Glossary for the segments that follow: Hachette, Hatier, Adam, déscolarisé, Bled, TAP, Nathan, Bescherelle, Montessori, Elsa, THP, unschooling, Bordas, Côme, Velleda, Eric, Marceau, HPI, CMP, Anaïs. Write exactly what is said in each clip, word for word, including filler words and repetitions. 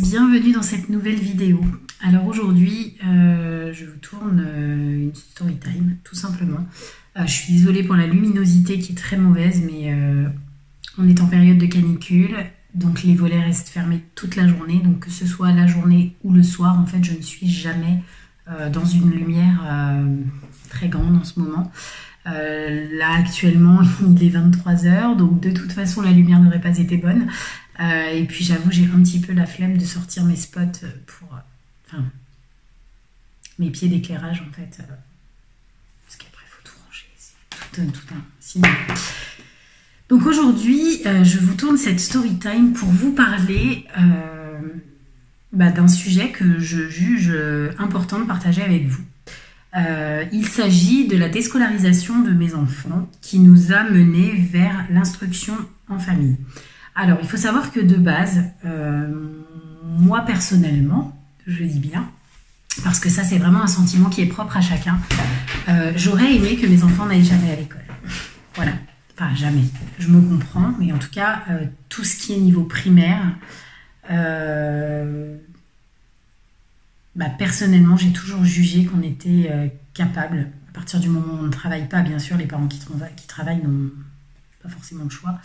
bienvenue dans cette nouvelle vidéo. Alors aujourd'hui, euh, je vous tourne euh, une story time, tout simplement. Euh, je suis désolée pour la luminosité qui est très mauvaise, mais euh, on est en période de canicule, donc les volets restent fermés toute la journée. Donc que ce soit la journée ou le soir, en fait, je ne suis jamais euh, dans une lumière euh, très grande en ce moment. Euh, là actuellement il est vingt-trois heures, donc de toute façon la lumière n'aurait pas été bonne, euh, et puis j'avoue j'ai un petit peu la flemme de sortir mes spots pour euh, enfin mes pieds d'éclairage en fait, euh, parce qu'après il faut tout ranger, c'est tout, tout un signe. Donc aujourd'hui euh, je vous tourne cette story time pour vous parler euh, bah, d'un sujet que je juge important de partager avec vous. Euh, il s'agit de la déscolarisation de mes enfants qui nous a menés vers l'instruction en famille. Alors, il faut savoir que de base, euh, moi personnellement, je dis bien, parce que ça c'est vraiment un sentiment qui est propre à chacun, euh, j'aurais aimé que mes enfants n'aillent jamais à l'école. Voilà, enfin jamais, je me comprends, mais en tout cas, euh, tout ce qui est niveau primaire, euh, Bah, personnellement, j'ai toujours jugé qu'on était euh, capable, à partir du moment où on ne travaille pas, bien sûr, les parents qui, tra qui travaillent n'ont pas forcément le choix.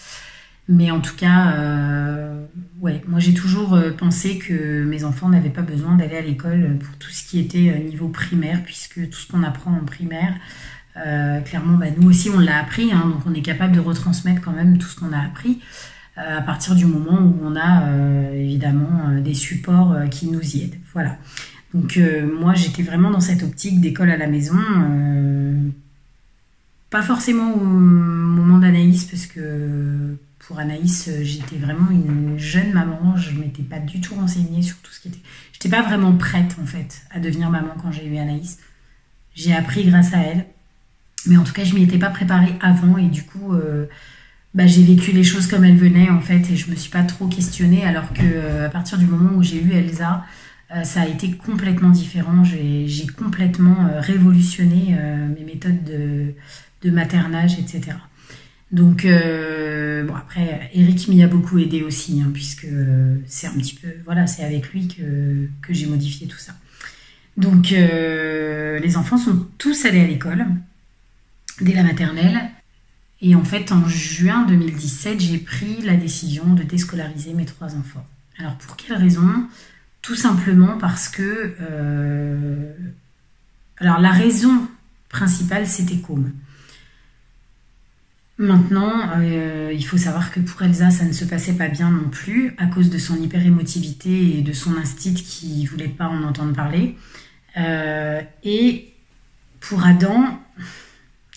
Mais en tout cas, euh, ouais, moi j'ai toujours euh, pensé que mes enfants n'avaient pas besoin d'aller à l'école pour tout ce qui était euh, niveau primaire, puisque tout ce qu'on apprend en primaire, euh, clairement, bah, nous aussi on l'a appris, hein, donc on est capable de retransmettre quand même tout ce qu'on a appris, euh, à partir du moment où on a euh, évidemment euh, des supports euh, qui nous y aident. Voilà. Donc euh, moi j'étais vraiment dans cette optique d'école à la maison, euh, pas forcément au moment d'Anaïs, parce que pour Anaïs j'étais vraiment une jeune maman, je m'étais pas du tout renseignée sur tout ce qui était... J'étais pas vraiment prête en fait à devenir maman quand j'ai eu Anaïs, j'ai appris grâce à elle, mais en tout cas je m'y étais pas préparée avant, et du coup euh, bah, j'ai vécu les choses comme elles venaient en fait, et je me suis pas trop questionnée, alors que euh, à partir du moment où j'ai eu Elsa, ça a été complètement différent. J'ai complètement euh, révolutionné euh, mes méthodes de, de maternage, et cetera. Donc, euh, bon, après, Eric m'y a beaucoup aidé aussi, hein, puisque c'est un petit peu, voilà, c'est avec lui que, que j'ai modifié tout ça. Donc, euh, les enfants sont tous allés à l'école, dès la maternelle. Et en fait, en juin deux mille dix-sept, j'ai pris la décision de déscolariser mes trois enfants. Alors, pour quelle raison ? Tout simplement parce que... Euh, alors, la raison principale, c'était Côme. Maintenant, euh, il faut savoir que pour Elsa, ça ne se passait pas bien non plus, à cause de son hyper-émotivité et de son instinct qui ne voulait pas en entendre parler. Euh, et pour Adam,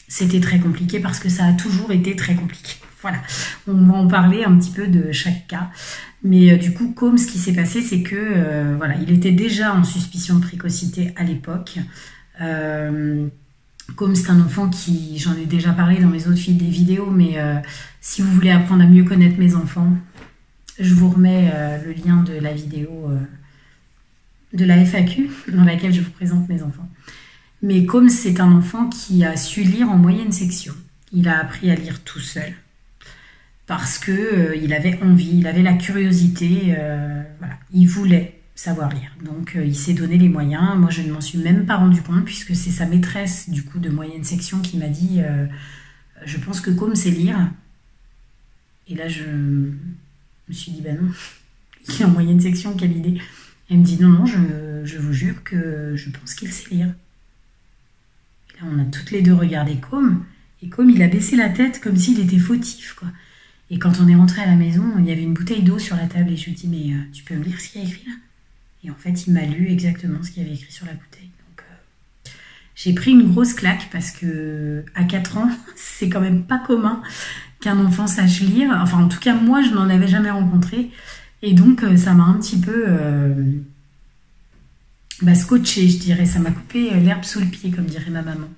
c'était très compliqué parce que ça a toujours été très compliqué. Voilà, on va en parler un petit peu de chaque cas. Mais euh, du coup, Côme, ce qui s'est passé, c'est que euh, voilà, il était déjà en suspicion de précocité à l'époque. Euh, Côme, c'est un enfant qui, j'en ai déjà parlé dans mes autres filles des vidéos, mais euh, si vous voulez apprendre à mieux connaître mes enfants, je vous remets euh, le lien de la vidéo euh, de la F A Q dans laquelle je vous présente mes enfants. Mais Côme, c'est un enfant qui a su lire en moyenne section. Il a appris à lire tout seul, parce qu'il euh, avait envie, il avait la curiosité, euh, voilà, il voulait savoir lire. Donc euh, il s'est donné les moyens, moi je ne m'en suis même pas rendu compte, puisque c'est sa maîtresse du coup de moyenne section qui m'a dit euh, « je pense que Côme sait lire ». Et là je me suis dit « bah non, il est en moyenne section, quelle idée ». Elle me dit « non, non, je, je vous jure que je pense qu'il sait lire ». Et là on a toutes les deux regardé Côme, et Côme il a baissé la tête comme s'il était fautif, quoi. Et quand on est rentré à la maison, il y avait une bouteille d'eau sur la table et je lui ai dit « mais euh, tu peux me lire ce qu'il y a écrit là ?» Et en fait, il m'a lu exactement ce qu'il y avait écrit sur la bouteille. Donc, euh, j'ai pris une grosse claque parce que à quatre ans, c'est quand même pas commun qu'un enfant sache lire. Enfin, en tout cas, moi, je n'en avais jamais rencontré. Et donc, euh, ça m'a un petit peu euh, bah, scotché, je dirais. Ça m'a coupé l'herbe sous le pied, comme dirait ma maman.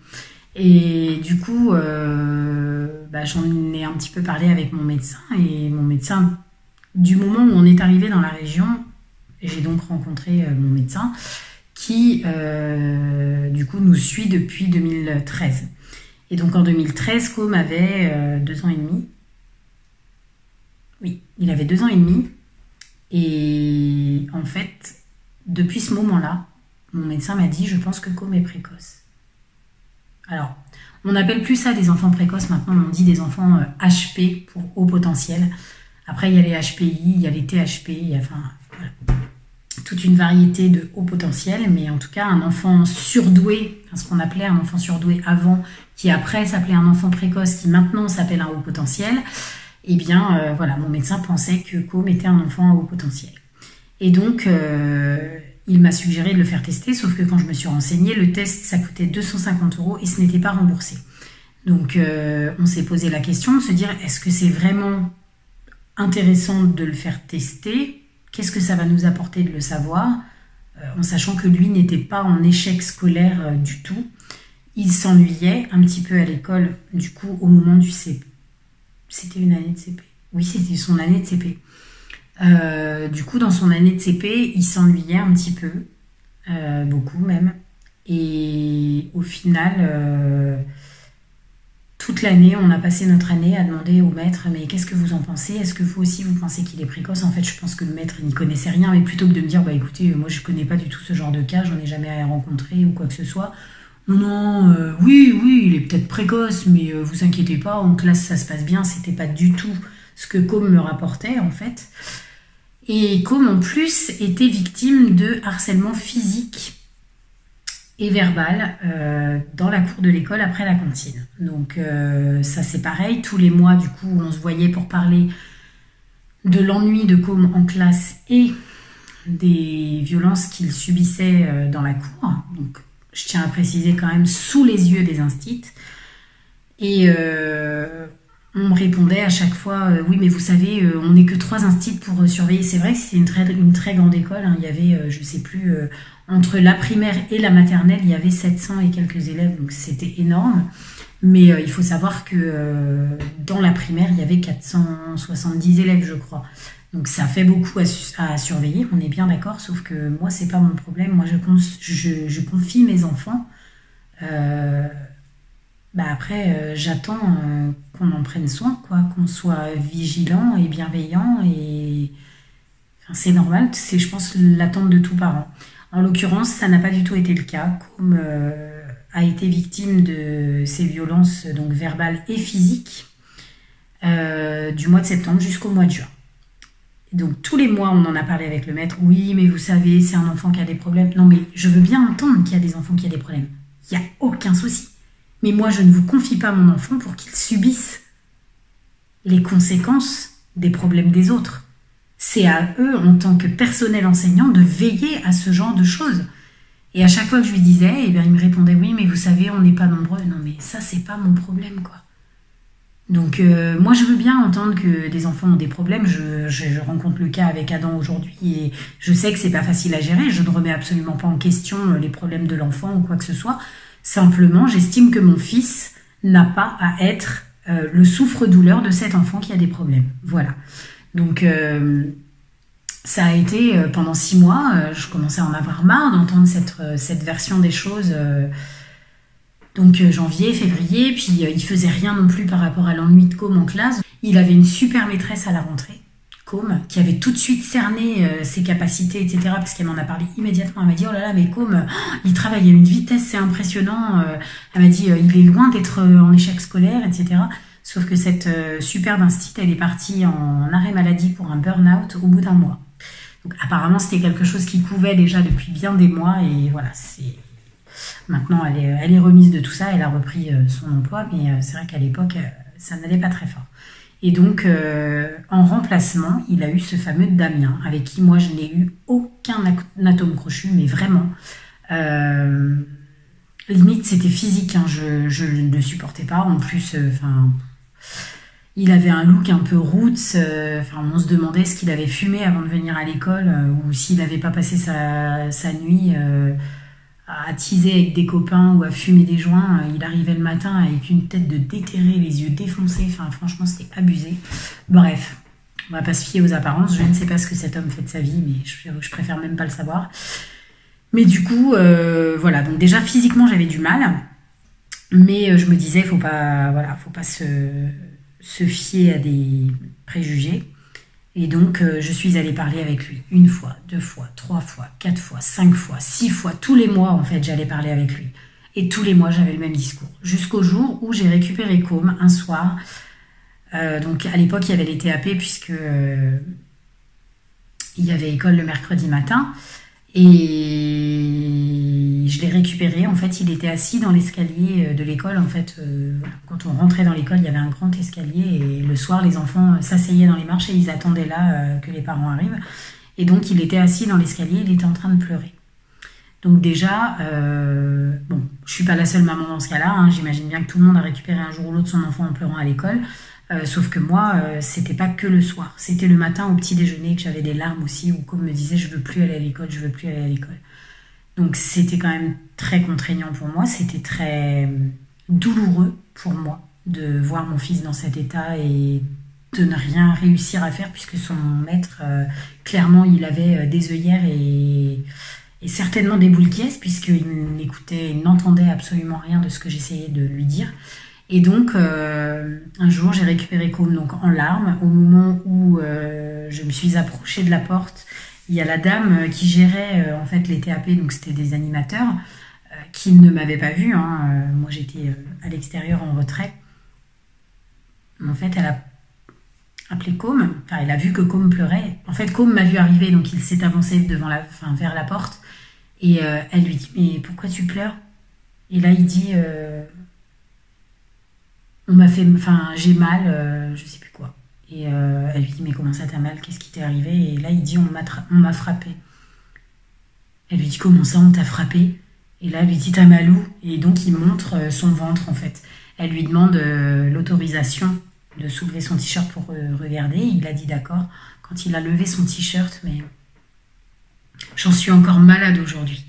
Et du coup, euh, bah, j'en ai un petit peu parlé avec mon médecin. Et mon médecin, du moment où on est arrivé dans la région, j'ai donc rencontré euh, mon médecin qui, euh, du coup, nous suit depuis deux mille treize. Et donc en deux mille treize, Côme avait euh, deux ans et demi. Oui, il avait deux ans et demi. Et en fait, depuis ce moment-là, mon médecin m'a dit « je pense que Côme est précoce ». Alors, on n'appelle plus ça des enfants précoces, maintenant on dit des enfants euh, H P pour haut potentiel. Après, il y a les H P I, il y a les T H P, il y a enfin, voilà, toute une variété de haut potentiel, mais en tout cas, un enfant surdoué, ce qu'on appelait un enfant surdoué avant, qui après s'appelait un enfant précoce, qui maintenant s'appelle un haut potentiel, eh bien, euh, voilà, mon médecin pensait que Côme était un enfant à haut potentiel. Et donc, euh, il m'a suggéré de le faire tester, sauf que quand je me suis renseignée, le test, ça coûtait deux cent cinquante euros et ce n'était pas remboursé. Donc, euh, on s'est posé la question de se dire, est-ce que c'est vraiment intéressant de le faire tester? Qu'est-ce que ça va nous apporter de le savoir? En sachant que lui n'était pas en échec scolaire du tout. Il s'ennuyait un petit peu à l'école, du coup, au moment du C P. C'était une année de C P. Oui, c'était son année de C P. Euh, du coup, dans son année de C P, il s'ennuyait un petit peu, euh, beaucoup même. Et au final, euh, toute l'année, on a passé notre année à demander au maître « mais qu'est-ce que vous en pensez? Est-ce que vous aussi, vous pensez qu'il est précoce ?» En fait, je pense que le maître n'y connaissait rien, mais plutôt que de me dire « bah écoutez, moi je connais pas du tout ce genre de cas, j'en ai jamais rencontré ou quoi que ce soit. » Non, non, euh, oui, oui, il est peut-être précoce, mais euh, vous inquiétez pas, en classe ça se passe bien, c'était pas du tout ce que Côme me rapportait en fait. Et Côme en plus était victime de harcèlement physique et verbal euh, dans la cour de l'école après la cantine. Donc euh, ça c'est pareil, tous les mois du coup on se voyait pour parler de l'ennui de Côme en classe et des violences qu'il subissait euh, dans la cour. Donc, je tiens à préciser quand même, sous les yeux des instits. Et euh, on me répondait à chaque fois, euh, oui, mais vous savez, euh, on n'est que trois instits pour euh, surveiller. C'est vrai que c'était une très, une très grande école. Hein. Il y avait, euh, je ne sais plus, euh, entre la primaire et la maternelle, il y avait sept cents et quelques élèves, donc c'était énorme. Mais euh, il faut savoir que euh, dans la primaire, il y avait quatre cent soixante-dix élèves, je crois. Donc ça fait beaucoup à, à surveiller, on est bien d'accord, sauf que moi c'est pas mon problème, moi je, cons, je, je confie mes enfants, euh, bah après euh, j'attends euh, qu'on en prenne soin, quoi, qu'on soit vigilant et bienveillant, et enfin, c'est normal, c'est je pense l'attente de tout parent. En l'occurrence ça n'a pas du tout été le cas, Côme euh, a été victime de ces violences donc, verbales et physiques euh, du mois de septembre jusqu'au mois de juin. Donc tous les mois, on en a parlé avec le maître. Oui, mais vous savez, c'est un enfant qui a des problèmes. Non, mais je veux bien entendre qu'il y a des enfants qui ont des problèmes. Il n'y a aucun souci. Mais moi, je ne vous confie pas mon enfant pour qu'il subisse les conséquences des problèmes des autres. C'est à eux, en tant que personnel enseignant, de veiller à ce genre de choses. Et à chaque fois que je lui disais, eh bien, il me répondait, oui, mais vous savez, on n'est pas nombreux. Non, mais ça, c'est pas mon problème, quoi. Donc euh, moi je veux bien entendre que des enfants ont des problèmes, je, je, je rencontre le cas avec Adam aujourd'hui et je sais que c'est pas facile à gérer, je ne remets absolument pas en question les problèmes de l'enfant ou quoi que ce soit, simplement j'estime que mon fils n'a pas à être euh, le souffre-douleur de cet enfant qui a des problèmes, voilà. Donc euh, ça a été euh, pendant six mois, euh, je commençais à en avoir marre d'entendre cette, euh, cette version des choses... Euh, Donc euh, janvier, février, puis euh, il faisait rien non plus par rapport à l'ennui de Côme en classe. Il avait une super maîtresse à la rentrée, Côme, qui avait tout de suite cerné euh, ses capacités, et cetera. Parce qu'elle m'en a parlé immédiatement. Elle m'a dit « oh là là, mais Côme, oh, il travaille à une vitesse, c'est impressionnant. Euh, » Elle m'a dit euh, « il est loin d'être euh, en échec scolaire, et cetera » Sauf que cette euh, superbe instite, elle est partie en arrêt maladie pour un burn-out au bout d'un mois. Donc apparemment, c'était quelque chose qui couvait déjà depuis bien des mois et voilà, c'est... Maintenant, elle est, elle est remise de tout ça, elle a repris son emploi, mais c'est vrai qu'à l'époque, ça n'allait pas très fort. Et donc, euh, en remplacement, il a eu ce fameux Damien, avec qui moi, je n'ai eu aucun atome crochu, mais vraiment. Euh, limite, c'était physique, hein, je, je ne supportais pas. En plus, enfin, euh, il avait un look un peu roots, euh, on se demandait ce qu'il avait fumé avant de venir à l'école, euh, ou s'il n'avait pas passé sa, sa nuit... Euh, à teaser avec des copains ou à fumer des joints, il arrivait le matin avec une tête de déterré, les yeux défoncés, enfin franchement c'était abusé. Bref, on va pas se fier aux apparences, je ne sais pas ce que cet homme fait de sa vie, mais je, je préfère même pas le savoir. Mais du coup, euh, voilà, donc déjà physiquement j'avais du mal, mais je me disais faut pas, voilà, faut pas se, se fier à des préjugés. Et donc, euh, je suis allée parler avec lui une fois, deux fois, trois fois, quatre fois, cinq fois, six fois. Tous les mois, en fait, j'allais parler avec lui. Et tous les mois, j'avais le même discours. Jusqu'au jour où j'ai récupéré Côme un soir. Euh, donc, à l'époque, il y avait les T A P, puisque euh, il y avait école le mercredi matin. Et je l'ai récupéré. En fait, il était assis dans l'escalier de l'école. En fait, euh, quand on rentrait dans l'école, il y avait un grand escalier. Et le soir, les enfants s'asseyaient dans les marches et ils attendaient là euh, que les parents arrivent. Et donc, il était assis dans l'escalier. Il était en train de pleurer. Donc déjà, euh, bon, je ne suis pas la seule maman dans ce cas-là. Hein. J'imagine bien que tout le monde a récupéré un jour ou l'autre son enfant en pleurant à l'école. Euh, sauf que moi, euh, c'était pas que le soir. C'était le matin au petit déjeuner que j'avais des larmes aussi, où Côme me disait « je veux plus aller à l'école, je veux plus aller à l'école ». Donc c'était quand même très contraignant pour moi. C'était très douloureux pour moi de voir mon fils dans cet état et de ne rien réussir à faire, puisque son maître, euh, clairement, il avait des œillères et... et certainement des boules qui est, puisqu'il n'écoutait, il n'entendait absolument rien de ce que j'essayais de lui dire. Et donc, euh, un jour, j'ai récupéré Côme donc, en larmes. Au moment où euh, je me suis approchée de la porte, il y a la dame qui gérait euh, en fait, les T A P, donc c'était des animateurs, euh, qui ne m'avaient pas vue. Hein. Euh, moi, j'étais euh, à l'extérieur, en retrait. En fait, elle a appelé Côme. Enfin, elle a vu que Côme pleurait. En fait, Côme m'a vu arriver, donc il s'est avancé devant la, enfin, vers la porte. Et euh, elle lui dit « mais pourquoi tu pleures ?» Et là, il dit euh, « on m'a fait... Enfin, j'ai mal, euh, je sais plus quoi. » Et euh, elle lui dit « mais comment ça t'as mal? Qu'est-ce qui t'est arrivé ?» Et là, il dit « on m'a frappé. » Elle lui dit « comment ça, on t'a frappé ?» Et là, elle lui dit « t'as mal où ?» Et donc, il montre euh, son ventre, en fait. Elle lui demande euh, l'autorisation de soulever son t-shirt pour euh, regarder. Il a dit « d'accord ». Quand il a levé son t-shirt, mais... j'en suis encore malade aujourd'hui.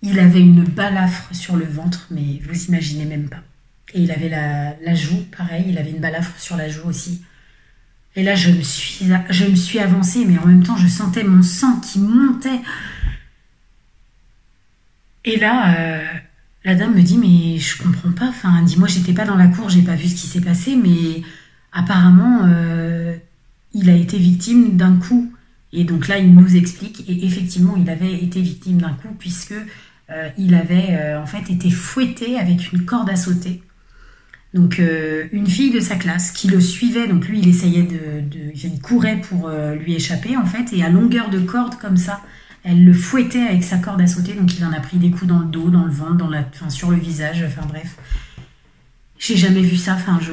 Il avait une balafre sur le ventre, mais vous imaginez même pas. Et il avait la, la joue, pareil, il avait une balafre sur la joue aussi. Et là, je me suis, je me suis avancée, mais en même temps, je sentais mon sang qui montait. Et là, euh, la dame me dit, mais je comprends pas. Enfin, dis-moi, j'étais pas dans la cour, j'ai pas vu ce qui s'est passé, mais apparemment, euh, il a été victime d'un coup. Et donc là, il nous explique, et effectivement, il avait été victime d'un coup, puisque euh, il avait euh, en fait été fouetté avec une corde à sauter. Donc euh, une fille de sa classe qui le suivait, donc lui, il essayait de, de il courait pour euh, lui échapper en fait, et à longueur de corde comme ça, elle le fouettait avec sa corde à sauter. Donc il en a pris des coups dans le dos, dans le ventre, dans la, enfin sur le visage, enfin bref, j'ai jamais vu ça. Enfin je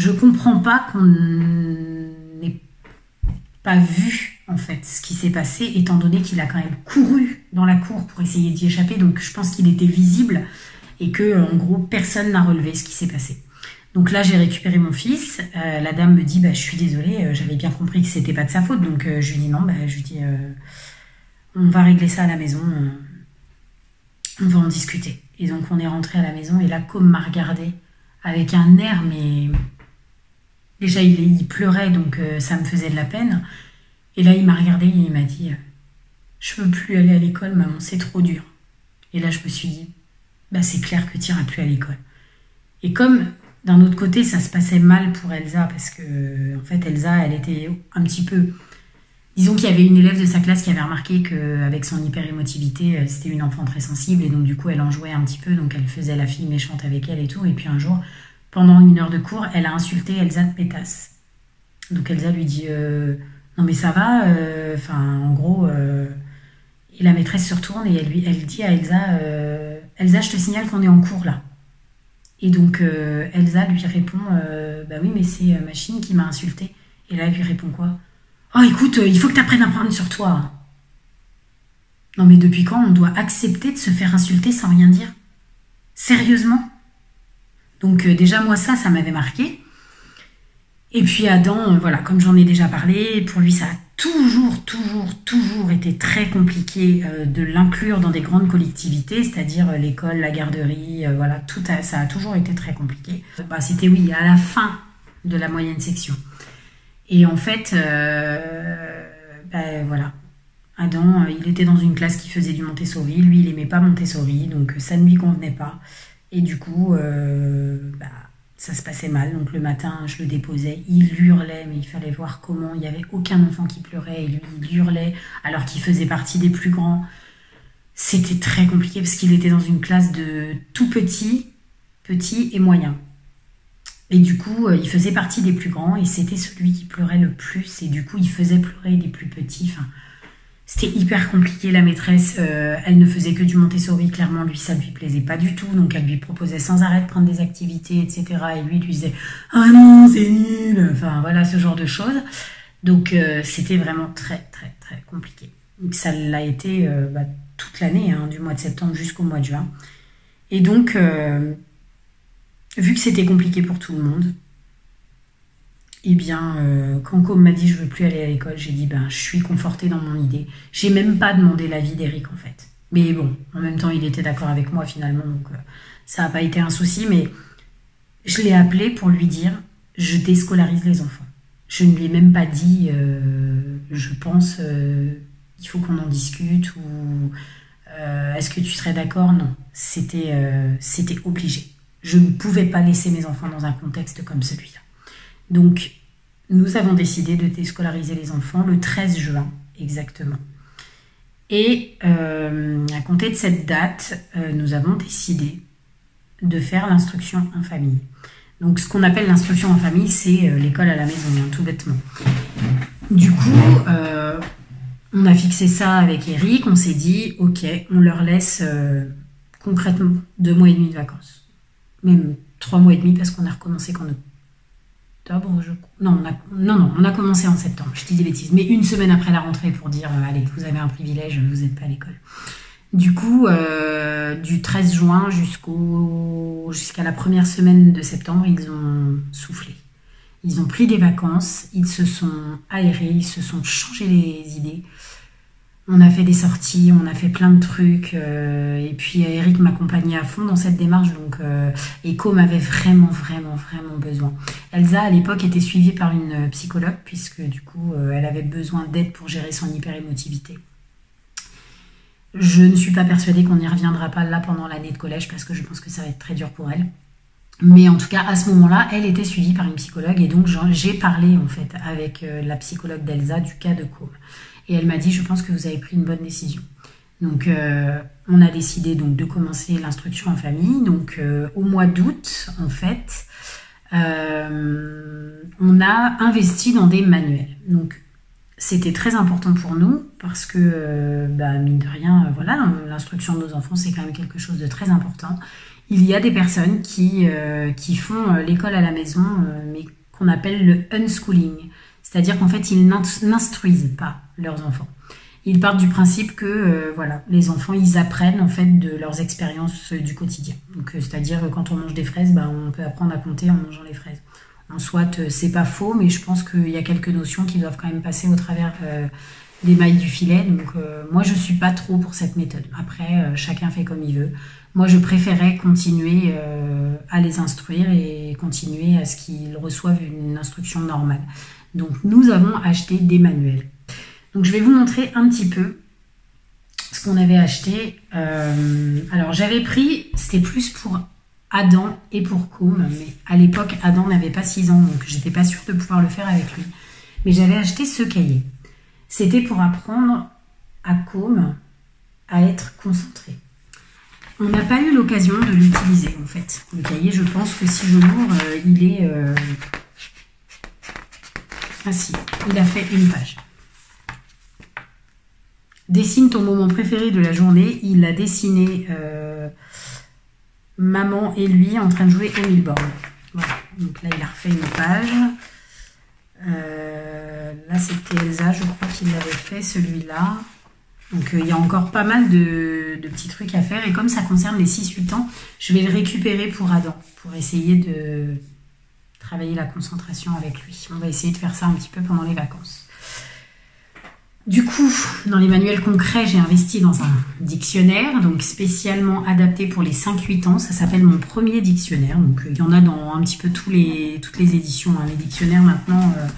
je comprends pas qu'on pas vu en fait ce qui s'est passé, étant donné qu'il a quand même couru dans la cour pour essayer d'y échapper. Donc je pense qu'il était visible et que en gros personne n'a relevé ce qui s'est passé. Donc là j'ai récupéré mon fils, euh, la dame me dit bah je suis désolée, euh, j'avais bien compris que c'était pas de sa faute. Donc euh, je lui dis non, bah je lui dis euh, on va régler ça à la maison, on, on va en discuter. Et donc on est rentré à la maison et là Côme m'a regardé avec un air mais... Déjà, il, il pleurait, donc euh, ça me faisait de la peine. Et là, il m'a regardé et il m'a dit euh, « je veux plus aller à l'école, maman, c'est trop dur. » Et là, je me suis dit bah, « c'est clair que tu n'iras plus à l'école. » Et comme, d'un autre côté, ça se passait mal pour Elsa, parce que, en fait, Elsa, elle était un petit peu... Disons qu'il y avait une élève de sa classe qui avait remarqué qu'avec son hyper-émotivité, c'était une enfant très sensible, et donc, du coup, elle en jouait un petit peu, donc elle faisait la fille méchante avec elle et tout. Et puis, un jour... pendant une heure de cours, elle a insulté Elsa de pétasse. Donc Elsa lui dit euh, « non mais ça va ?» Enfin, euh, en gros, euh... et la maîtresse se retourne et elle, lui, elle dit à Elsa euh, « Elsa, je te signale qu'on est en cours là. » Et donc euh, Elsa lui répond euh, « bah oui, mais c'est euh, Machine qui m'a insultée. » Et là, elle lui répond quoi ?« Oh écoute, euh, il faut que tu apprennes à prendre sur toi. » Non mais depuis quand on doit accepter de se faire insulter sans rien dire? Sérieusement ? Donc euh, déjà, moi, ça, ça m'avait marqué. Et puis Adam, euh, voilà, comme j'en ai déjà parlé, pour lui, ça a toujours, toujours, toujours été très compliqué euh, de l'inclure dans des grandes collectivités, c'est-à-dire euh, l'école, la garderie, euh, voilà, tout a, ça a toujours été très compliqué. Bah, c'était, oui, à la fin de la moyenne section. Et en fait, euh, bah, voilà, Adam, euh, il était dans une classe qui faisait du Montessori. Lui, il n'aimait pas Montessori, donc ça ne lui convenait pas. Et du coup, euh, bah, ça se passait mal, donc le matin je le déposais, il hurlait, mais il fallait voir comment, il n'y avait aucun enfant qui pleurait, et lui il hurlait alors qu'il faisait partie des plus grands. C'était très compliqué parce qu'il était dans une classe de tout petit, petit et moyen. Et du coup, il faisait partie des plus grands et c'était celui qui pleurait le plus. Et du coup, il faisait pleurer des plus petits. Enfin, c'était hyper compliqué. La maîtresse, euh, elle ne faisait que du Montessori. Clairement, lui, ça ne lui plaisait pas du tout. Donc, elle lui proposait sans arrêt de prendre des activités, et cetera. Et lui, lui disait « Ah non, c'est nul !» Enfin, voilà, ce genre de choses. Donc, euh, c'était vraiment très, très, très compliqué. Donc, ça l'a été... Euh, bah, toute l'année, hein, du mois de septembre jusqu'au mois de juin. Et donc, euh, vu que c'était compliqué pour tout le monde, eh bien, euh, quand Côme m'a dit « je veux plus aller à l'école », j'ai dit ben, « je suis confortée dans mon idée ». J'ai même pas demandé l'avis d'Eric, en fait. Mais bon, en même temps, il était d'accord avec moi, finalement, donc euh, ça n'a pas été un souci, mais je l'ai appelé pour lui dire « je déscolarise les enfants ». Je ne lui ai même pas dit euh, « je pense... Euh, » il faut qu'on en discute ou euh, est-ce que tu serais d'accord? Non, c'était euh, c'était obligé. Je ne pouvais pas laisser mes enfants dans un contexte comme celui-là. Donc, nous avons décidé de déscolariser les enfants le treize juin, exactement. Et euh, à compter de cette date, euh, nous avons décidé de faire l'instruction en famille. Donc, ce qu'on appelle l'instruction en famille, c'est euh, l'école à la maison, hein, tout bêtement. Du coup... Euh, on a fixé ça avec Eric, on s'est dit, ok, on leur laisse euh, concrètement deux mois et demi de vacances. Même trois mois et demi parce qu'on a recommencé qu'en octobre, je crois. Non, on a, non, non, on a commencé en septembre, je dis des bêtises. Mais une semaine après la rentrée pour dire, euh, allez, vous avez un privilège, vous n'êtes pas à l'école. Du coup, euh, du treize juin jusqu'au jusqu'à la première semaine de septembre, ils ont soufflé. Ils ont pris des vacances, ils se sont aérés, ils se sont changés les idées. On a fait des sorties, on a fait plein de trucs. Euh, et puis Eric m'accompagnait à fond dans cette démarche. Donc, euh, et Côme avait vraiment, vraiment, vraiment besoin. Elsa, à l'époque, était suivie par une psychologue, puisque du coup, euh, elle avait besoin d'aide pour gérer son hyperémotivité. Je ne suis pas persuadée qu'on n'y reviendra pas là pendant l'année de collège, parce que je pense que ça va être très dur pour elle. Mais en tout cas, à ce moment-là, elle était suivie par une psychologue et donc j'ai parlé en fait avec la psychologue d'Elsa du cas de Côme. Et elle m'a dit, je pense que vous avez pris une bonne décision. Donc, euh, on a décidé donc de commencer l'instruction en famille. Donc, euh, au mois d'août, en fait, euh, on a investi dans des manuels. Donc, c'était très important pour nous parce que, euh, bah, mine de rien, euh, voilà, l'instruction de nos enfants, c'est quand même quelque chose de très important. Il y a des personnes qui, euh, qui font l'école à la maison, euh, mais qu'on appelle le unschooling. C'est-à-dire qu'en fait, ils n'instruisent pas leurs enfants. Ils partent du principe que euh, voilà, les enfants, ils apprennent en fait de leurs expériences du quotidien. Donc, euh, c'est-à-dire que quand on mange des fraises, bah, on peut apprendre à compter en mangeant les fraises. En soit, euh, c'est pas faux, mais je pense qu'il y a quelques notions qui doivent quand même passer au travers euh, des mailles du filet. Donc, euh, moi, je suis pas trop pour cette méthode. Après, euh, chacun fait comme il veut. Moi, je préférais continuer euh, à les instruire et continuer à ce qu'ils reçoivent une instruction normale. Donc, nous avons acheté des manuels. Donc, je vais vous montrer un petit peu ce qu'on avait acheté. Euh, alors, j'avais pris, c'était plus pour Adam et pour Côme, mais à l'époque, Adam n'avait pas six ans, donc j'étais pas sûre de pouvoir le faire avec lui. Mais j'avais acheté ce cahier. C'était pour apprendre à Côme à être concentré. On n'a pas eu l'occasion de l'utiliser, en fait. Le cahier, je pense que si je l'ouvre, euh, il est... Euh... Ah si, il a fait une page. Dessine ton moment préféré de la journée. Il a dessiné euh, maman et lui en train de jouer au mille bornes. Voilà, donc là, il a refait une page. Euh, là, c'était Elsa, je crois qu'il l'avait fait, celui-là. Donc, il euh, y a encore pas mal de, de petits trucs à faire. Et comme ça concerne les six huit ans, je vais le récupérer pour Adam, pour essayer de travailler la concentration avec lui. On va essayer de faire ça un petit peu pendant les vacances. Du coup, dans les manuels concrets, j'ai investi dans un dictionnaire, donc spécialement adapté pour les cinq huit ans. Ça s'appelle mon premier dictionnaire. Donc, il euh, y en a dans un petit peu tous les, toutes les éditions. Hein. Les dictionnaires, maintenant... Euh,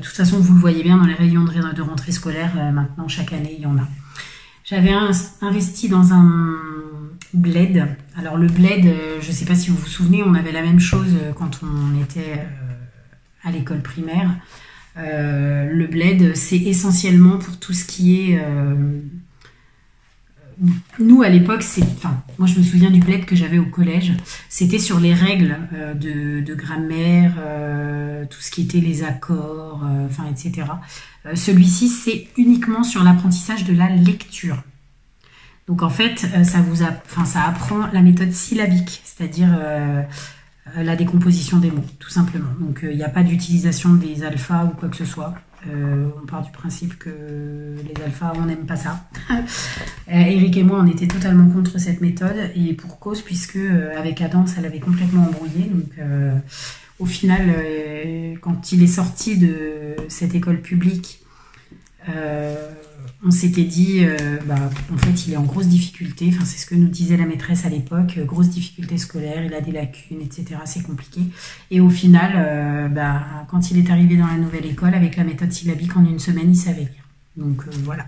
De toute façon, vous le voyez bien dans les réunions de rentrée scolaire, maintenant, chaque année, il y en a. J'avais investi dans un Bled. Alors le Bled, je ne sais pas si vous vous souvenez, on avait la même chose quand on était à l'école primaire. Euh, le Bled, c'est essentiellement pour tout ce qui est... Euh... Nous, à l'époque, c'est... Enfin, moi, je me souviens du Bled que j'avais au collège. C'était sur les règles euh, de, de grammaire, euh, tout ce qui était les accords, euh, enfin, et cetera. Euh, Celui-ci, c'est uniquement sur l'apprentissage de la lecture. Donc, en fait, euh, ça vous a... enfin, ça apprend la méthode syllabique, c'est-à-dire... Euh, la décomposition des mots, tout simplement. Donc, il euh, n'y a pas d'utilisation des alphas ou quoi que ce soit. Euh, on part du principe que les alphas, on n'aime pas ça. euh, Eric et moi, on était totalement contre cette méthode, et pour cause, puisque euh, avec Adam, ça l'avait complètement embrouillé. Donc, euh, au final, euh, quand il est sorti de cette école publique, euh, on s'était dit, euh, bah, en fait, il est en grosse difficulté. Enfin, c'est ce que nous disait la maîtresse à l'époque. Grosse difficulté scolaire, il a des lacunes, et cetera. C'est compliqué. Et au final, euh, bah, quand il est arrivé dans la nouvelle école, avec la méthode syllabique, en une semaine, il savait lire. Donc, euh, voilà.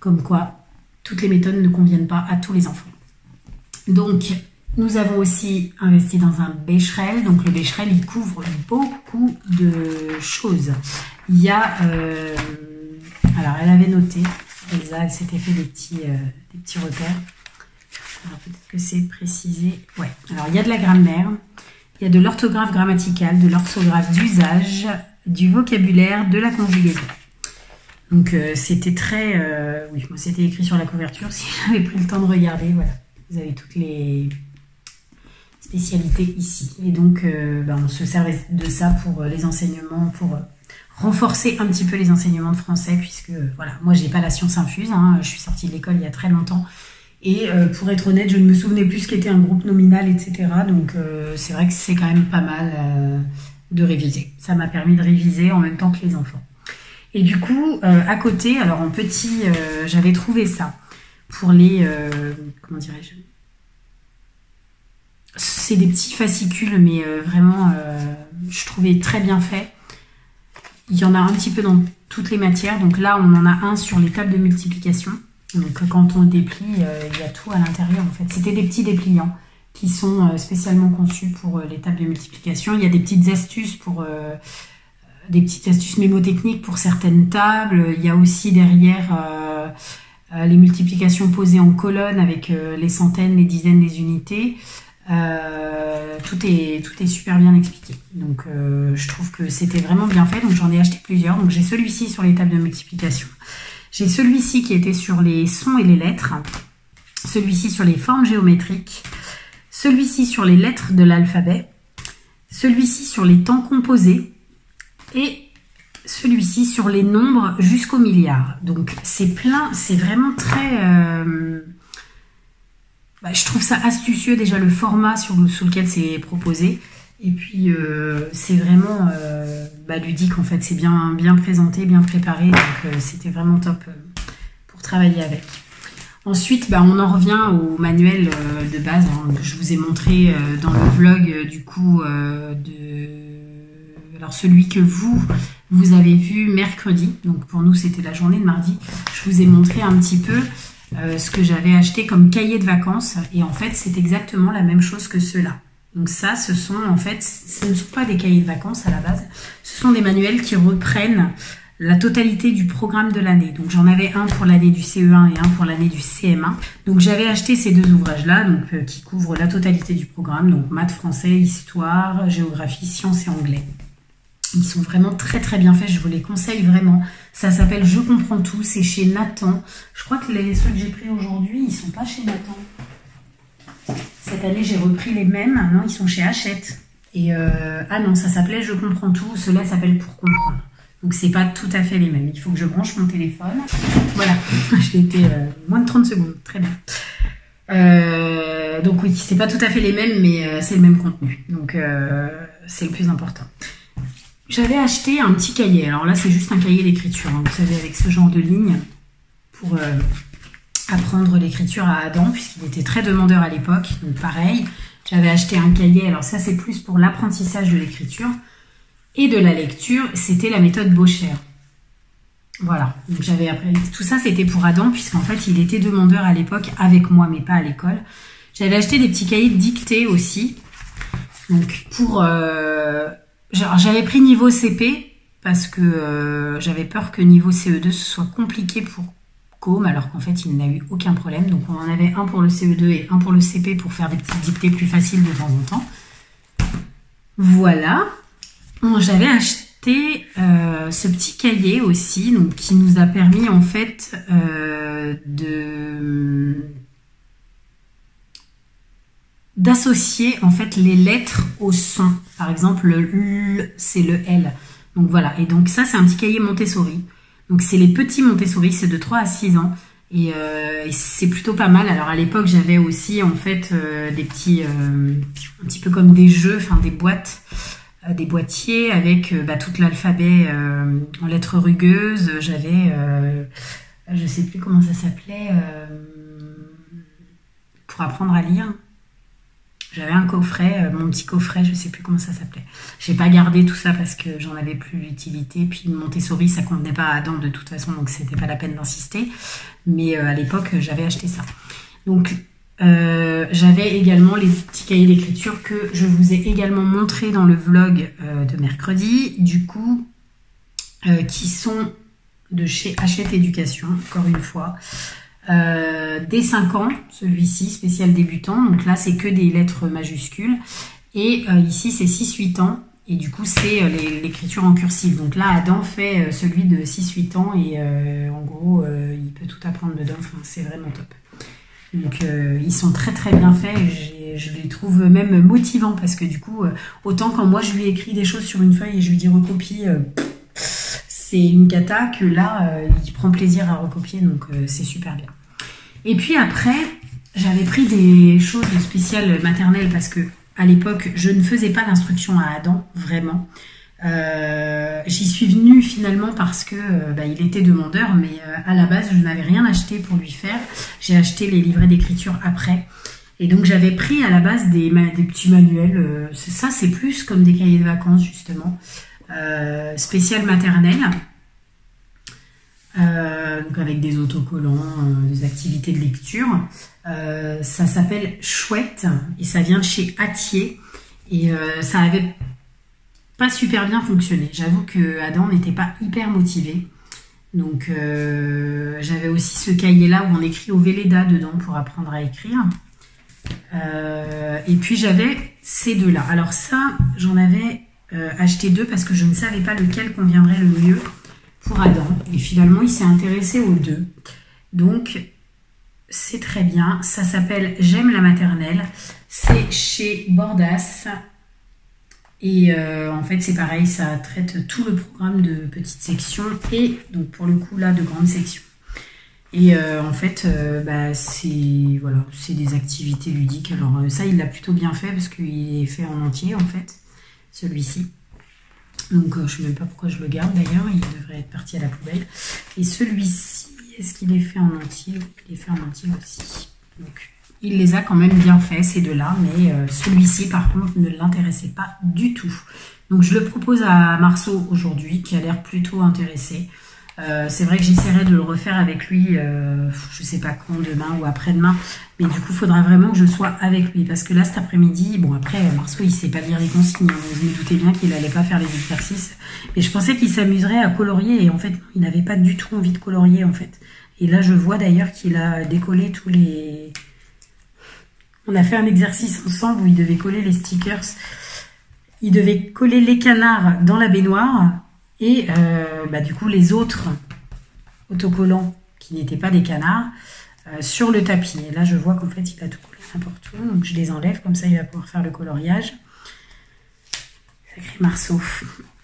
Comme quoi, toutes les méthodes ne conviennent pas à tous les enfants. Donc, nous avons aussi investi dans un Bescherelle. Donc, le Bescherelle, il couvre beaucoup de choses. Il y a... Euh, Alors, elle avait noté, Elsa, elle s'était fait des petits, euh, des petits repères. Alors, peut-être que c'est précisé. Ouais. Alors, il y a de la grammaire, il y a de l'orthographe grammaticale, de l'orthographe d'usage, du vocabulaire, de la conjugaison. Donc, euh, c'était très... Euh, oui, moi, c'était écrit sur la couverture, si j'avais pris le temps de regarder. Voilà, vous avez toutes les spécialités ici. Et donc, euh, bah, on se servait de ça pour euh, les enseignements, pour... Euh, renforcer un petit peu les enseignements de français, puisque voilà, moi j'ai pas la science infuse, hein, je suis sortie de l'école il y a très longtemps, et euh, pour être honnête, je ne me souvenais plus ce qu'était un groupe nominal, et cetera. Donc euh, c'est vrai que c'est quand même pas mal euh, de réviser. Ça m'a permis de réviser en même temps que les enfants. Et du coup, euh, à côté, alors en petit, euh, j'avais trouvé ça pour les... Euh, comment dirais-je ? C'est des petits fascicules, mais euh, vraiment, euh, je trouvais très bien fait. Il y en a un petit peu dans toutes les matières. Donc là, on en a un sur les tables de multiplication. Donc quand on le déplie, euh, il y a tout à l'intérieur en fait. C'était des petits dépliants qui sont euh, spécialement conçus pour euh, les tables de multiplication. Il y a des petites astuces pour euh, des petites astuces mémotechniques pour certaines tables. Il y a aussi derrière euh, euh, les multiplications posées en colonne avec euh, les centaines, les dizaines, les unités. Euh, tout est tout est super bien expliqué, donc euh, je trouve que c'était vraiment bien fait. Donc j'en ai acheté plusieurs. Donc j'ai celui-ci sur les tables de multiplication, j'ai celui-ci qui était sur les sons et les lettres, celui-ci sur les formes géométriques, celui-ci sur les lettres de l'alphabet, celui-ci sur les temps composés et celui-ci sur les nombres jusqu'au milliard. Donc c'est plein, c'est vraiment très euh, Bah, je trouve ça astucieux, déjà le format sur le, sous lequel c'est proposé. Et puis, euh, c'est vraiment euh, bah, ludique, en fait. C'est bien, bien présenté, bien préparé. Donc, euh, c'était vraiment top euh, pour travailler avec. Ensuite, bah, on en revient au manuel euh, de base, hein, que je vous ai montré euh, dans le vlog, euh, du coup, euh, de... Alors, celui que vous, vous avez vu mercredi. Donc, pour nous, c'était la journée de mardi. Je vous ai montré un petit peu... Euh, ce que j'avais acheté comme cahier de vacances, et en fait c'est exactement la même chose que ceux-là. Donc ça, ce sont en fait, ce ne sont pas des cahiers de vacances à la base, ce sont des manuels qui reprennent la totalité du programme de l'année. Donc j'en avais un pour l'année du C E un et un pour l'année du C M un. Donc j'avais acheté ces deux ouvrages-là, donc euh, qui couvrent la totalité du programme, donc maths, français, histoire, géographie, sciences et anglais. Ils sont vraiment très très bien faits, je vous les conseille vraiment. Ça s'appelle « Je comprends tout », c'est chez Nathan. Je crois que les, ceux que j'ai pris aujourd'hui, ils ne sont pas chez Nathan. Cette année, j'ai repris les mêmes, non, ils sont chez Hachette. Et euh, ah non, ça s'appelait « Je comprends tout », cela s'appelle « Pour comprendre ». Donc, ce n'est pas tout à fait les mêmes. Il faut que je branche mon téléphone. Voilà, j'ai été euh, moins de trente secondes, très bien. Euh, donc oui, ce n'est pas tout à fait les mêmes, mais euh, c'est le même contenu. Donc, euh, c'est le plus important. J'avais acheté un petit cahier. Alors là, c'est juste un cahier d'écriture, hein, vous savez, avec ce genre de lignes pour euh, apprendre l'écriture à Adam, puisqu'il était très demandeur à l'époque. Donc pareil, j'avais acheté un cahier. Alors ça, c'est plus pour l'apprentissage de l'écriture et de la lecture. C'était la méthode Beauchère. Voilà, donc j'avais appris, tout ça c'était pour Adam, puisqu'en fait il était demandeur à l'époque avec moi, mais pas à l'école. J'avais acheté des petits cahiers de dictée aussi, donc pour, euh, j'avais pris niveau C P, parce que euh, j'avais peur que niveau C E deux ce soit compliqué pour Côme, alors qu'en fait il n'a eu aucun problème, donc on en avait un pour le C E deux et un pour le C P pour faire des petites dictées plus faciles de temps en temps. Voilà, j'avais acheté Euh, ce petit cahier aussi, donc, qui nous a permis en fait euh, de d'associer en fait les lettres au son. Par exemple, le L, c'est le L. Donc voilà, et donc ça c'est un petit cahier Montessori. Donc c'est les petits Montessori, c'est de trois à six ans. Et, euh, et c'est plutôt pas mal. Alors à l'époque j'avais aussi en fait euh, des petits, euh, un petit peu comme des jeux, enfin des boîtes. Des boîtiers avec bah, tout l'alphabet euh, en lettres rugueuses. J'avais, euh, je sais plus comment ça s'appelait, euh, pour apprendre à lire. J'avais un coffret, euh, mon petit coffret, je sais plus comment ça s'appelait. J'ai pas gardé tout ça parce que j'en avais plus l'utilité. Puis Montessori, ça convenait pas à Adam de toute façon, donc c'était pas la peine d'insister. Mais euh, à l'époque, j'avais acheté ça. Donc Euh, j'avais également les petits cahiers d'écriture que je vous ai également montré dans le vlog euh, de mercredi, du coup, euh, qui sont de chez Hachette Éducation, encore une fois. Euh, dès cinq ans, celui-ci, spécial débutant, donc là c'est que des lettres majuscules, et euh, ici c'est six huit ans, et du coup c'est euh, l'écriture en cursive. Donc là Adam fait euh, celui de six huit ans, et euh, en gros euh, il peut tout apprendre dedans, enfin, c'est vraiment top. Donc euh, ils sont très très bien faits, et je les trouve même motivants parce que du coup, euh, autant quand moi je lui écris des choses sur une feuille et je lui dis recopie, euh, c'est une cata, que là euh, il prend plaisir à recopier, donc euh, c'est super bien. Et puis après, j'avais pris des choses spéciales maternelles parce que à l'époque je ne faisais pas d'instruction à Adam, vraiment. Euh, j'y suis venue finalement parce que euh, bah, il était demandeur, mais euh, à la base je n'avais rien acheté pour lui faire. J'ai acheté les livrets d'écriture après, et donc j'avais pris à la base des, des petits manuels, euh, ça c'est plus comme des cahiers de vacances justement, euh, spécial maternelle, euh, donc avec des autocollants, euh, des activités de lecture. Euh, ça s'appelle Chouette et ça vient de chez Hatier, et euh, ça avait pas super bien fonctionné. J'avoue que Adam n'était pas hyper motivé. Donc euh, j'avais aussi ce cahier-là où on écrit au Velleda dedans pour apprendre à écrire. Euh, et puis j'avais ces deux-là. Alors ça, j'en avais euh, acheté deux parce que je ne savais pas lequel conviendrait le mieux pour Adam. Et finalement, il s'est intéressé aux deux. Donc c'est très bien. Ça s'appelle J'aime la maternelle. C'est chez Bordas. Et euh, en fait c'est pareil, ça traite tout le programme de petites sections et donc pour le coup là de grandes sections. Et euh, en fait euh, bah, c'est voilà, c'est des activités ludiques. Alors euh, ça il l'a plutôt bien fait parce qu'il est fait en entier en fait, celui-ci. Donc euh, je ne sais même pas pourquoi je le garde d'ailleurs, il devrait être parti à la poubelle. Et celui-ci, est-ce qu'il est fait en entier? Il est fait en entier aussi. Donc il les a quand même bien faits, ces deux-là, mais euh, celui-ci, par contre, ne l'intéressait pas du tout. Donc, je le propose à Marceau aujourd'hui, qui a l'air plutôt intéressé. Euh, c'est vrai que j'essaierai de le refaire avec lui, euh, je ne sais pas quand, demain ou après-demain, mais du coup, il faudra vraiment que je sois avec lui, parce que là, cet après-midi, bon, après, Marceau, il ne sait pas lire les consignes, je me doutais bien qu'il n'allait pas faire les exercices, mais je pensais qu'il s'amuserait à colorier, et en fait, il n'avait pas du tout envie de colorier, en fait. Et là, je vois d'ailleurs qu'il a décollé tous les... On a fait un exercice ensemble où il devait coller les stickers. Il devait coller les canards dans la baignoire. Et euh, bah, du coup, les autres autocollants qui n'étaient pas des canards euh, sur le tapis. Et là, je vois qu'en fait, il a tout collé n'importe où. Donc, je les enlève. Comme ça, il va pouvoir faire le coloriage. Sacré Marceau.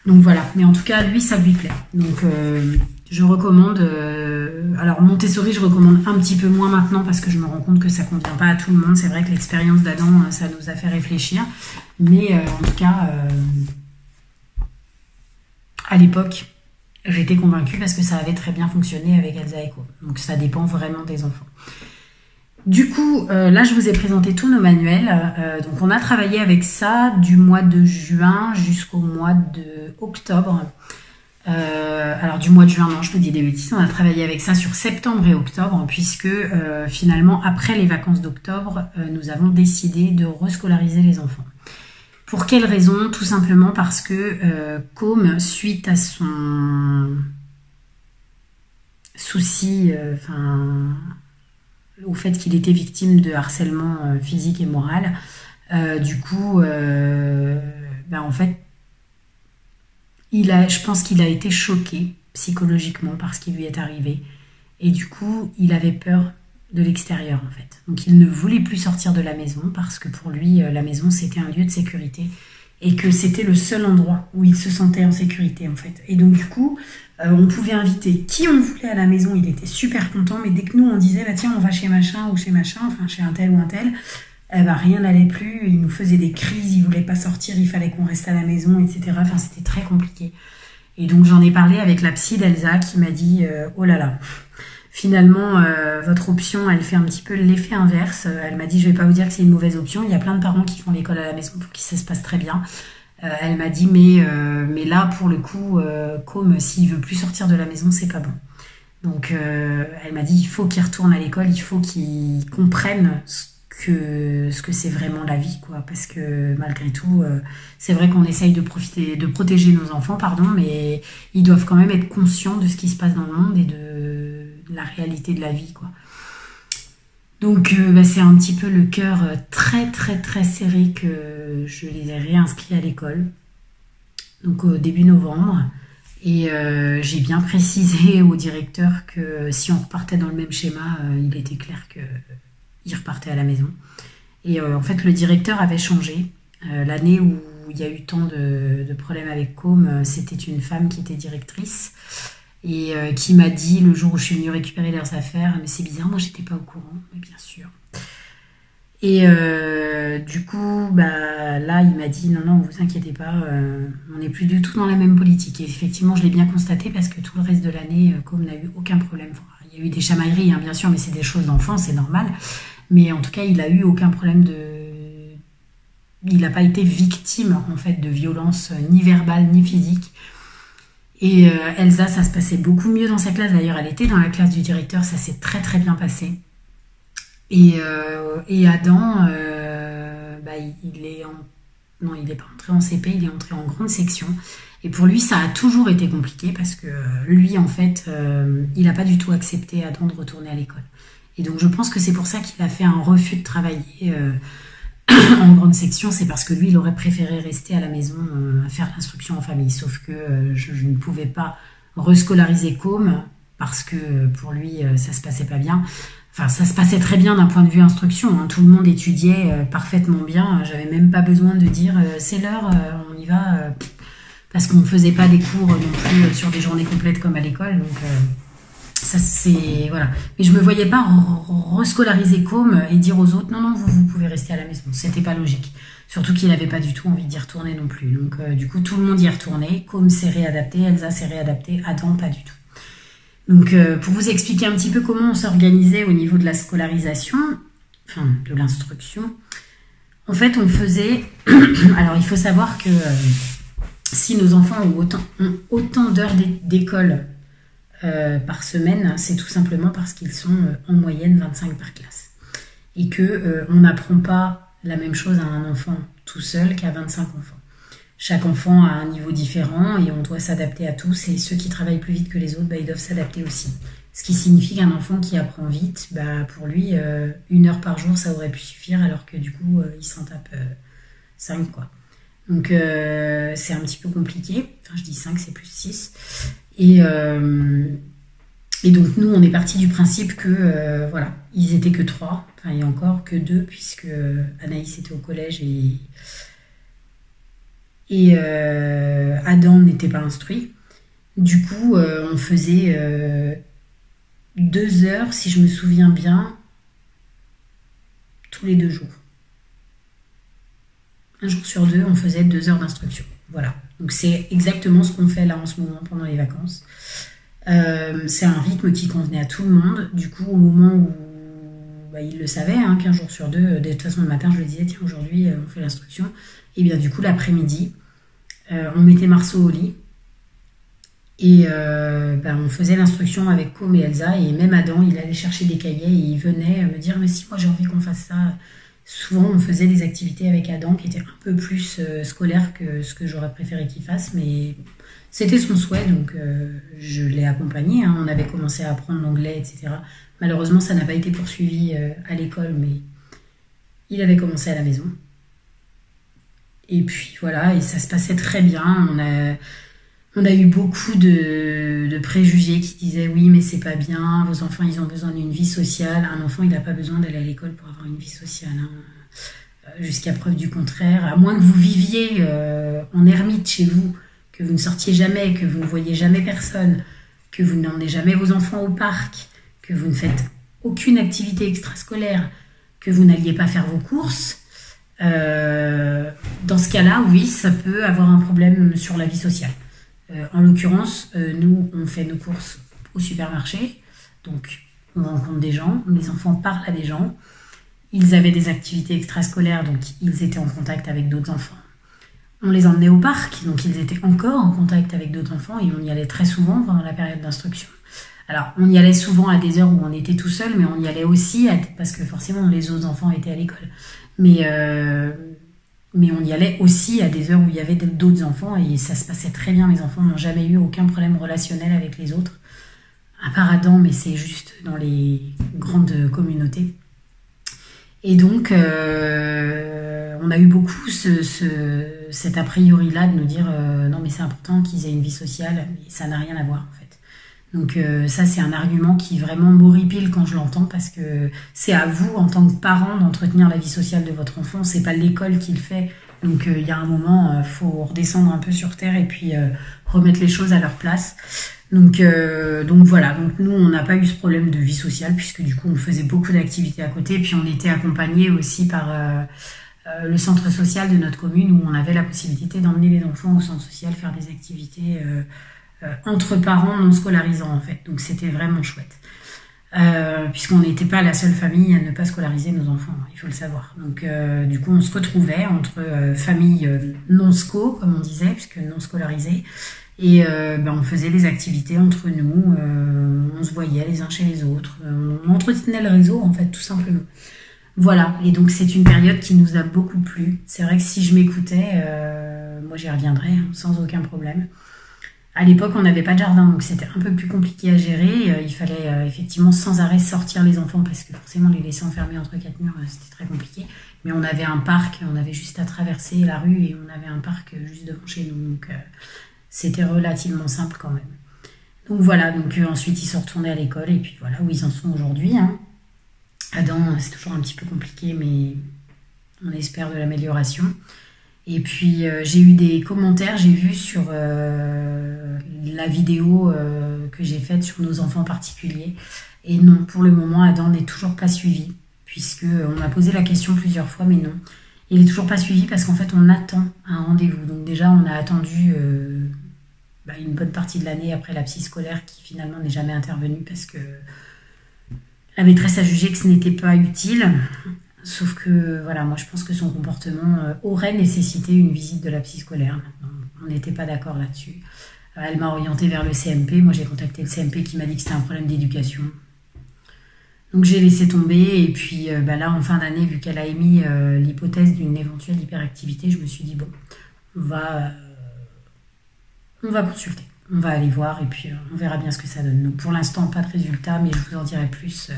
Donc, voilà. Mais en tout cas, lui, ça lui plaît. Donc, euh, je recommande... Euh, Alors Montessori, je recommande un petit peu moins maintenant parce que je me rends compte que ça ne convient pas à tout le monde. C'est vrai que l'expérience d'Adam, ça nous a fait réfléchir. Mais euh, en tout cas, euh, à l'époque, j'étais convaincue parce que ça avait très bien fonctionné avec Elsa et Co. Donc ça dépend vraiment des enfants. Du coup, euh, là, je vous ai présenté tous nos manuels. Euh, donc on a travaillé avec ça du mois de juin jusqu'au mois de octobre. Euh, alors du mois de juin, non, je vous dis des bêtises, on a travaillé avec ça sur septembre et octobre, puisque euh, finalement, après les vacances d'octobre, euh, nous avons décidé de rescolariser les enfants. Pour quelle raison? Tout simplement parce que euh, Côme, suite à son souci, euh, enfin, au fait qu'il était victime de harcèlement euh, physique et moral, euh, du coup, euh, ben, en fait, Il a, je pense qu'il a été choqué psychologiquement par ce qui lui est arrivé. Et du coup, il avait peur de l'extérieur, en fait. Donc, il ne voulait plus sortir de la maison parce que pour lui, la maison, c'était un lieu de sécurité et que c'était le seul endroit où il se sentait en sécurité, en fait. Et donc, du coup, euh, on pouvait inviter qui on voulait à la maison. Il était super content, mais dès que nous, on disait, bah, tiens, on va chez machin ou chez machin, enfin, chez un tel ou un tel, Eh ben, rien n'allait plus, il nous faisait des crises, il voulait pas sortir, il fallait qu'on reste à la maison, et cetera. Enfin, c'était très compliqué. Et donc, j'en ai parlé avec la psy d'Elsa qui m'a dit euh, « Oh là là, finalement, euh, votre option, elle fait un petit peu l'effet inverse. » Elle m'a dit « Je vais pas vous dire que c'est une mauvaise option, il y a plein de parents qui font l'école à la maison pour qui ça se passe très bien. Euh, » Elle m'a dit mais, « euh, Mais là, pour le coup, euh, comme s'il veut plus sortir de la maison, c'est pas bon. » Donc, euh, elle m'a dit « Il faut qu'il retourne à l'école, il faut qu'il comprenne ce que ce que c'est vraiment la vie, quoi, parce que malgré tout, euh, c'est vrai qu'on essaye de profiter, de protéger nos enfants, pardon, mais ils doivent quand même être conscients de ce qui se passe dans le monde et de, de la réalité de la vie, quoi. Donc, euh, bah, c'est un petit peu le cœur très, très, très serré que je les ai réinscrits à l'école, donc au début novembre, et euh, j'ai bien précisé au directeur que si on repartait dans le même schéma, euh, il était clair que il repartait à la maison. Et euh, en fait, le directeur avait changé. Euh, L'année où il y a eu tant de, de problèmes avec Côme, euh, c'était une femme qui était directrice et euh, qui m'a dit, le jour où je suis venue récupérer leurs affaires, « Mais c'est bizarre, moi, j'étais pas au courant. » Mais bien sûr. Et euh, du coup, bah, là, il m'a dit « Non, non, vous inquiétez pas, euh, on n'est plus du tout dans la même politique. » Et effectivement, je l'ai bien constaté parce que tout le reste de l'année, Côme n'a eu aucun problème. Il y a eu des chamailleries, hein, bien sûr, mais c'est des choses d'enfant, c'est normal. Mais en tout cas, il n'a eu aucun problème de... Il n'a pas été victime, en fait, de violences ni verbales, ni physiques. Et euh, Elsa, ça se passait beaucoup mieux dans sa classe. D'ailleurs, elle était dans la classe du directeur. Ça s'est très, très bien passé. Et, euh, et Adam, euh, bah, il est en... Non, il n'est pas entré en C P, il est entré en grande section. Et pour lui, ça a toujours été compliqué parce que lui, en fait, euh, il n'a pas du tout accepté Adam de retourner à l'école. Et donc, je pense que c'est pour ça qu'il a fait un refus de travailler euh, en grande section. C'est parce que lui, il aurait préféré rester à la maison euh, à faire l'instruction en famille. Sauf que euh, je, je ne pouvais pas rescolariser Côme parce que pour lui, euh, ça se passait pas bien. Enfin, ça se passait très bien d'un point de vue instruction, hein. Tout le monde étudiait euh, parfaitement bien. J'avais même pas besoin de dire euh, « c'est l'heure, euh, on y va euh, ». Parce qu'on ne faisait pas des cours non plus sur des journées complètes comme à l'école. Donc, euh, ça, c'est... Voilà. Mais je ne me voyais pas rescolariser Côme et dire aux autres « Non, non, vous, vous pouvez rester à la maison ». Ce n'était pas logique. Surtout qu'il n'avait pas du tout envie d'y retourner non plus. Donc, euh, du coup, tout le monde y est retourné. Côme s'est réadapté, Elsa s'est réadaptée, Adam, pas du tout. Donc, euh, pour vous expliquer un petit peu comment on s'organisait au niveau de la scolarisation, enfin, de l'instruction, en fait, on faisait... Alors, il faut savoir que... Euh, si nos enfants ont autant, ont autant d'heures d'école euh, par semaine, c'est tout simplement parce qu'ils sont euh, en moyenne vingt-cinq par classe. Et qu'on euh, n'apprend pas la même chose à un enfant tout seul qu'à vingt-cinq enfants. Chaque enfant a un niveau différent et on doit s'adapter à tous. Et ceux qui travaillent plus vite que les autres, bah, ils doivent s'adapter aussi. Ce qui signifie qu'un enfant qui apprend vite, bah, pour lui, euh, une heure par jour, ça aurait pu suffire, alors que du coup, euh, il s'en tape euh, cinq, quoi. Donc, euh, c'est un petit peu compliqué. Enfin, je dis cinq, c'est plus six. Et, euh, et donc, nous, on est parti du principe que, euh, voilà, ils étaient que trois. Enfin, et encore que deux, puisque Anaïs était au collège et, et euh, Adam n'était pas instruit. Du coup, euh, on faisait euh, deux heures, si je me souviens bien, tous les deux jours. Un jour sur deux, on faisait deux heures d'instruction. Voilà. Donc, c'est exactement ce qu'on fait là en ce moment pendant les vacances. Euh, c'est un rythme qui convenait à tout le monde. Du coup, au moment où bah, ils le savaient, hein, qu'un jour sur deux, euh, de toute façon, le matin, je lui disais, tiens, aujourd'hui, euh, on fait l'instruction. Et bien, du coup, l'après-midi, euh, on mettait Marceau au lit. Et euh, ben, on faisait l'instruction avec Côme et Elsa, et même Adam, il allait chercher des cahiers, et il venait me dire « mais si, moi j'ai envie qu'on fasse ça ». Souvent, on faisait des activités avec Adam qui étaient un peu plus euh, scolaires que ce que j'aurais préféré qu'il fasse, mais c'était son souhait, donc euh, je l'ai accompagné. Hein. On avait commencé à apprendre l'anglais, et cetera. Malheureusement, ça n'a pas été poursuivi euh, à l'école, mais il avait commencé à la maison. Et puis voilà, et ça se passait très bien. On a, on a eu beaucoup de, de préjugés qui disaient « oui, mais c'est pas bien, vos enfants, ils ont besoin d'une vie sociale. Un enfant, il n'a pas besoin d'aller à l'école pour avoir une vie sociale. Hein. » Jusqu'à preuve du contraire, à moins que vous viviez euh, en ermite chez vous, que vous ne sortiez jamais, que vous ne voyiez jamais personne, que vous n'emmenez jamais vos enfants au parc, que vous ne faites aucune activité extrascolaire, que vous n'alliez pas faire vos courses, euh, dans ce cas-là, oui, ça peut avoir un problème sur la vie sociale. Euh, en l'occurrence, euh, nous, on fait nos courses au supermarché, donc on rencontre des gens, les enfants parlent à des gens, ils avaient des activités extrascolaires, donc ils étaient en contact avec d'autres enfants. On les emmenait au parc, donc ils étaient encore en contact avec d'autres enfants et on y allait très souvent pendant la période d'instruction. Alors, on y allait souvent à des heures où on était tout seul, mais on y allait aussi, à, parce que forcément les autres enfants étaient à l'école, mais, euh, mais on y allait aussi à des heures où il y avait d'autres enfants et ça se passait très bien, les enfants n'ont jamais eu aucun problème relationnel avec les autres, à part Adam, mais c'est juste dans les grandes communautés. Et donc, euh, on a eu beaucoup ce, ce, cet a priori-là de nous dire euh, « non, mais c'est important qu'ils aient une vie sociale », mais ça n'a rien à voir, en fait. Donc euh, ça, c'est un argument qui vraiment m'horripile quand je l'entends, parce que c'est à vous, en tant que parent, d'entretenir la vie sociale de votre enfant, c'est pas l'école qui le fait. Donc il euh, y a un moment, il euh, faut redescendre un peu sur terre et puis euh, remettre les choses à leur place. Donc, euh, donc voilà, donc nous on n'a pas eu ce problème de vie sociale puisque du coup on faisait beaucoup d'activités à côté et puis on était accompagnés aussi par euh, euh, le centre social de notre commune où on avait la possibilité d'emmener les enfants au centre social, faire des activités euh, euh, entre parents non scolarisants en fait, donc c'était vraiment chouette. Euh, puisqu'on n'était pas la seule famille à ne pas scolariser nos enfants, il faut le savoir. Donc euh, du coup on se retrouvait entre euh, familles euh, non sco, comme on disait, puisque non scolarisées, et euh, ben, on faisait des activités entre nous, euh, on se voyait les uns chez les autres, euh, on entretenait le réseau en fait tout simplement. Voilà, et donc c'est une période qui nous a beaucoup plu. C'est vrai que si je m'écoutais, euh, moi j'y reviendrais hein, sans aucun problème. À l'époque, on n'avait pas de jardin, donc c'était un peu plus compliqué à gérer. Il fallait euh, effectivement sans arrêt sortir les enfants, parce que forcément, les laisser enfermés entre quatre murs, euh, c'était très compliqué. Mais on avait un parc, on avait juste à traverser la rue, et on avait un parc euh, juste devant chez nous. Donc, euh, c'était relativement simple quand même. Donc voilà, donc, euh, ensuite, ils sont retournés à l'école, et puis voilà où ils en sont aujourd'hui. Hein. Adam, c'est toujours un petit peu compliqué, mais on espère de l'amélioration. Et puis, euh, j'ai eu des commentaires, j'ai vu sur euh, la vidéo euh, que j'ai faite sur nos enfants particuliers. Et non, pour le moment, Adam n'est toujours pas suivi, puisqu'on m'a posé la question plusieurs fois, mais non. Il n'est toujours pas suivi parce qu'en fait, on attend un rendez-vous. Donc déjà, on a attendu euh, bah, une bonne partie de l'année après la psy scolaire qui finalement n'est jamais intervenue parce que la maîtresse a jugé que ce n'était pas utile. Sauf que, voilà, moi je pense que son comportement euh, aurait nécessité une visite de la psy scolaire. On n'était pas d'accord là-dessus. Euh, elle m'a orientée vers le C M P. Moi j'ai contacté le C M P qui m'a dit que c'était un problème d'éducation. Donc j'ai laissé tomber. Et puis euh, bah, là, en fin d'année, vu qu'elle a émis euh, l'hypothèse d'une éventuelle hyperactivité, je me suis dit, bon, on va, euh, on va consulter. On va aller voir et puis euh, on verra bien ce que ça donne. Donc pour l'instant, pas de résultat, mais je vous en dirai plus euh,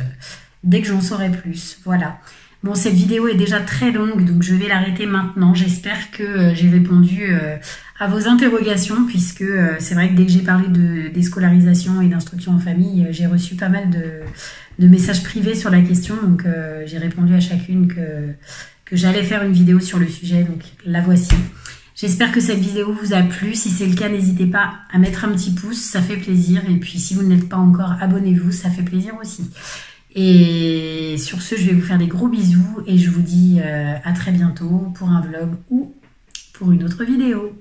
dès que j'en saurai plus. Voilà. Bon, cette vidéo est déjà très longue, donc je vais l'arrêter maintenant. J'espère que euh, j'ai répondu euh, à vos interrogations, puisque euh, c'est vrai que dès que j'ai parlé de déscolarisation et d'instruction en famille, euh, j'ai reçu pas mal de, de messages privés sur la question. Donc, euh, j'ai répondu à chacune que, que j'allais faire une vidéo sur le sujet, donc la voici. J'espère que cette vidéo vous a plu. Si c'est le cas, n'hésitez pas à mettre un petit pouce, ça fait plaisir. Et puis, si vous ne l'êtes pas encore, abonnez-vous, ça fait plaisir aussi. Et sur ce, je vais vous faire des gros bisous et je vous dis à très bientôt pour un vlog ou pour une autre vidéo.